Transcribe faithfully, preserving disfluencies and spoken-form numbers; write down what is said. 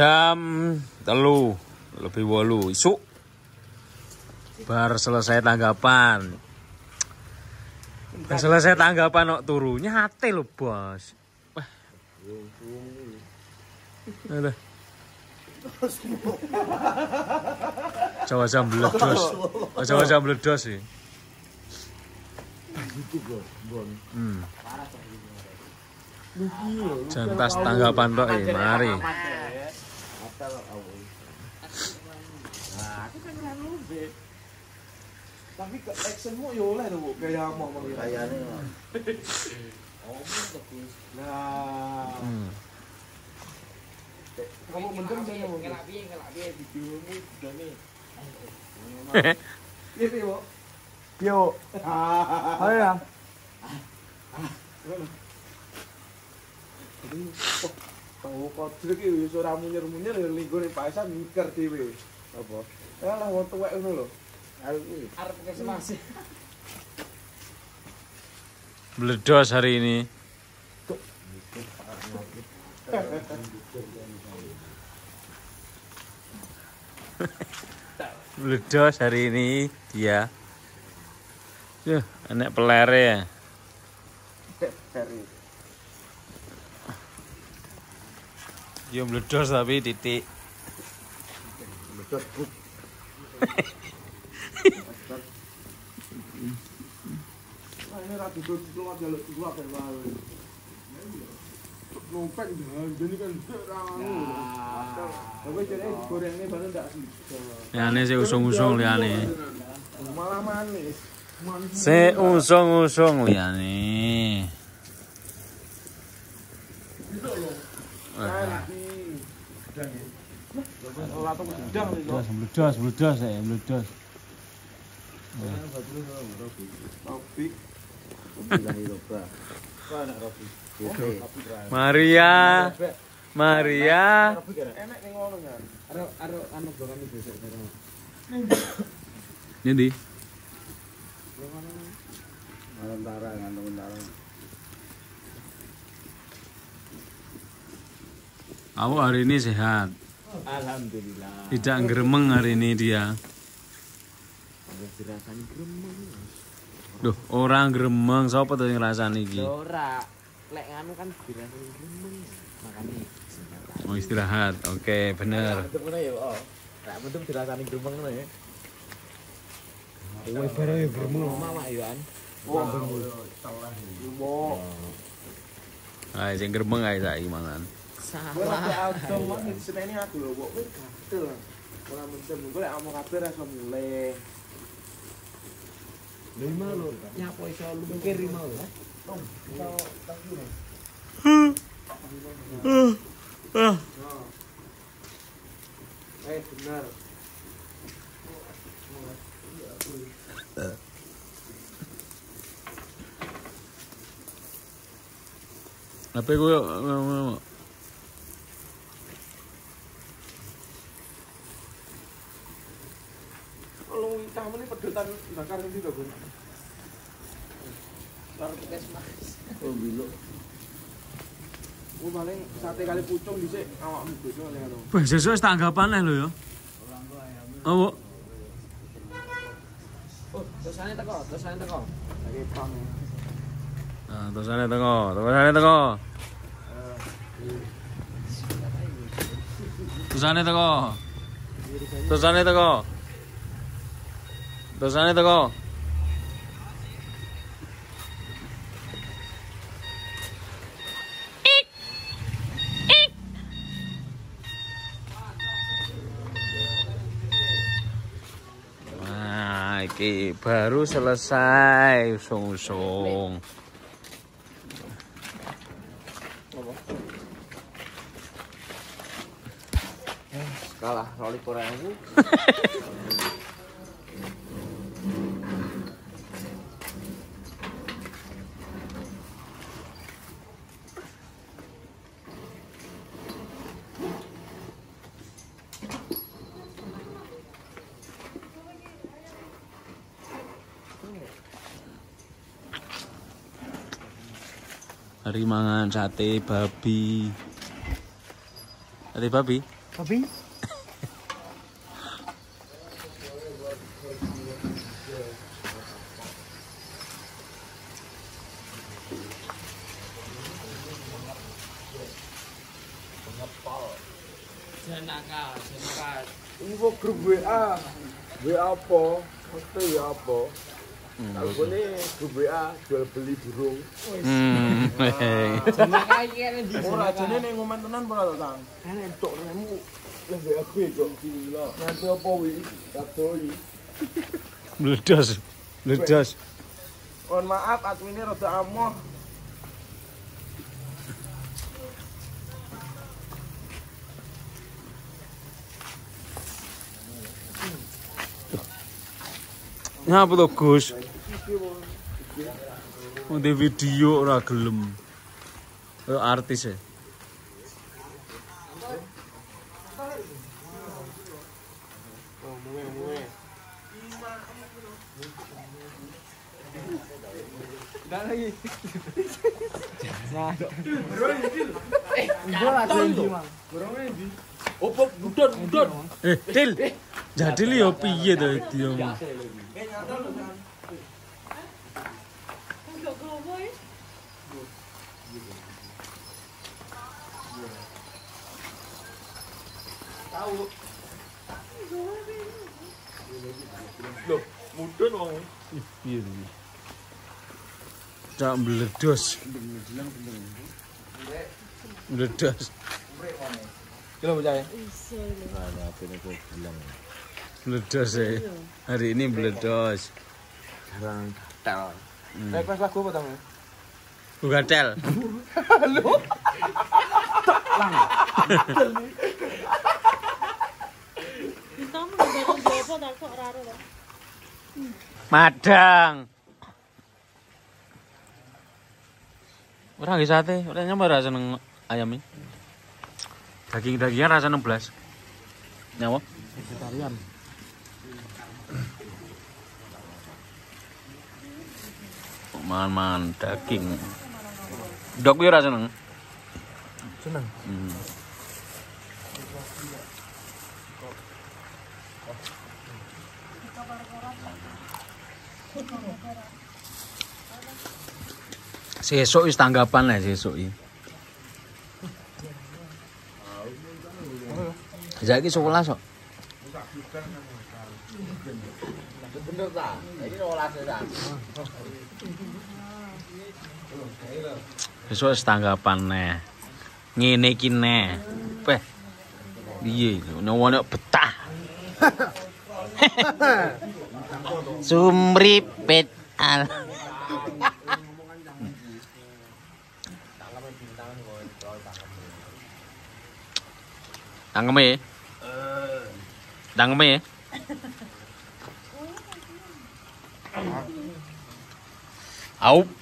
jam telu lebih wolu isuk bar selesai tanggapan. Bar selesai tanggapan kok turunya hati lo bos. Wah. Ada. Jawa jam meledos. Jawa jam meledos sih. Hmm. Jantas tanggapan tok e, mari. Tapi ke actionmu ya oleh lho, gaya mau gayane. Omong tegas. Nah. Kamu bener jane wong. Kelak piye, kelak piye videomu budane. Piye piye, Pak? Piye, Pak? Ayo ya. Tahu kodrek iki iso ra munyer-munyer linggo ning paisan mikir dhewe. Apa? Ya lah wong tuwek ngono lho. Arep arep kesemasi. Meledos hari ini. Meledos hari ini dia. Ya, anak pelere ya. Yo meledos tapi titik. Meledos. Ini rapi tuh keluar jalur keluar dari bawah. Lompat jadi kan terang. Tapi jadi gorengnya baru tidak sih. Ya ini saya usung-usung lihat nih. Malah manis. Saya usung-usung lihat nih. Meledos, meledos, meledos ya, meledos. Maria, Maria. Jadi. Aku hari ini sehat. Alhamdulillah. Tidak ngeremeng hari ini dia. Duh, orang gremeng sapa to sing ngrasani iki? Ora. Lek anu kan dirasani gremeng. Makane istirahat. Oh, istirahat. Oke, bener. Bentuk ngono ya, oh. Rak bentuk dirasani gremeng ngono ya. Wis bareng gremeng mamak yo an. Wong telah. Ayo sing gremeng ae saiki mangan. Salah. Wong seneni aku lho, kok kowe gatel. Ora mesti munggo lek amuk kabeh ra iso milih. Lima lho, nyapa iso mungkin lima lho. Eh benar. Apa gue ini pedotan bakar nanti dong. Oh gila. Oh paling sate kali pucung dhisik awakmu doso oleh lho. Wes sesuk tanggapan lho ya. Oh. Oh, dosane teko, dosane teko. Lagi pang. Nah, dosane teko, dosane teko. Dosane teko. Dosane teko. Dosane teko. Ik. Ik. Wah, iki baru selesai usung-usung. Kalah roli koreanku. Hari mangan sate babi. Sate babi? Papi. Jenaka, jenaka. Iwo grup W A. W A apa? Mesti ya apa? Aku ini grup W A jual beli burung. Hmm. Jenaka iki nek ndi? Ora jane ning ngomen tenan ora to, Kang. Ana entuk nemu lek aku iki gila. Nanti apa wi? Kadoi. Meledas. Meledas. Mohon maaf admine rada amoh. Ngapa to, Gus? Untuk video ora gelem. Kaya artis e. Enggak lagi. Nah. Eh, bola tadi, Mang. Borongnya di. Opo budot, budot. Eh, Til. Jadi liyo piye to iki, Om? Tahu. Loh, mudun wong piye iki? Cak meledos. Meledos. Kilo percaya? Mana aku ini kok bilang meledos ya. Hari ini meledos. Jarang gatel. Request lagu apa tamu? Gatel. Lu. Lang. Kita mau ngomong apa dak kok raro to. Madang. Ora nggih sate, ora nyampe ra seneng ayam iki. Daging-dagingnya rasa enam belas. Nyawa? Vegetarian. Makan-makan daging. Dok kuwi rasa seneng. Seneng. Hmm. Sesuk wis tanggapan lah sesuk iki. Saiki sekolah sok. Bener ta? Saiki sekolah ta. Besok setanggapane. Ngene iki ne. Weh. Piye iki? Ono betah. Sumripit al. Tangeme. Tangeme. Au.